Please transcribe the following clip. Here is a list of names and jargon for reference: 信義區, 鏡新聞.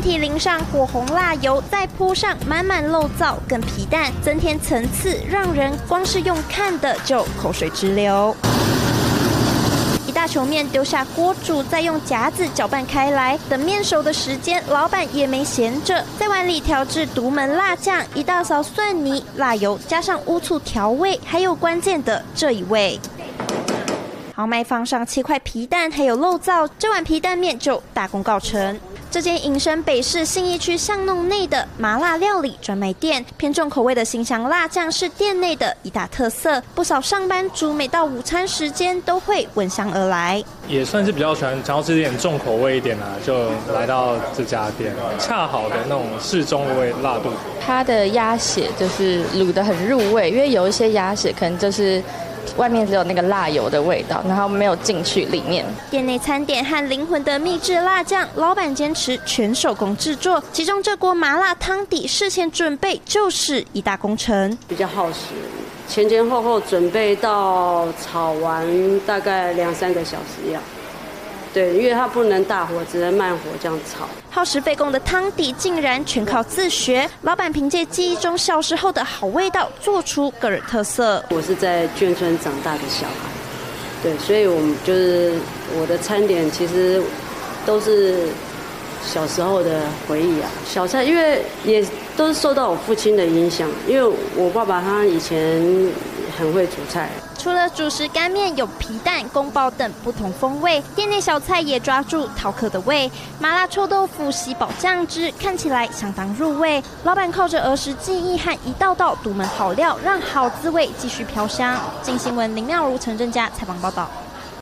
面体淋上火红辣油，再铺上满满肉燥跟皮蛋，增添层次，让人光是用看的就口水直流。 大球面丢下锅煮，再用夹子搅拌开来。等面熟的时间，老板也没闲着，在碗里调制独门辣酱，一大勺蒜泥、辣油，加上乌醋调味，还有关键的这一味。豪迈放上7块皮蛋，还有肉燥，这碗皮蛋面就大功告成。 这间隐身北市信义区巷弄内的麻辣料理专卖店，偏重口味的辛香辣酱是店内的一大特色。不少上班族每到午餐时间都会闻香而来，也算是比较想要吃点重口味一点啊，就来到这家店，恰好的那种适中的味辣度。它的鸭血就是卤得很入味，因为有一些鸭血可能就是 外面只有那个辣油的味道，然后没有进去里面。店内餐点和灵魂的秘制辣酱，老板坚持全手工制作。其中这锅麻辣汤底事前准备就是一大工程，比较耗时，前后后准备到炒完大概2-3个小时样。 对，因为它不能大火，只能慢火这样炒。耗时费工的汤底竟然全靠自学，老板凭借记忆中小时候的好味道，做出个人特色。我是在眷村长大的小孩，对，所以我们就是我的餐点其实都是小时候的回忆啊。小菜因为也都是受到我父亲的影响，因为我爸爸他以前很会煮菜。 除了主食干面有皮蛋、宫保等不同风味，店内小菜也抓住饕客的胃。麻辣臭豆腐吸饱酱汁，看起来相当入味。老板靠着儿时记忆和一道道独门好料，让好滋味继续飘香。镜新闻林妙如、陈正佳采访报道。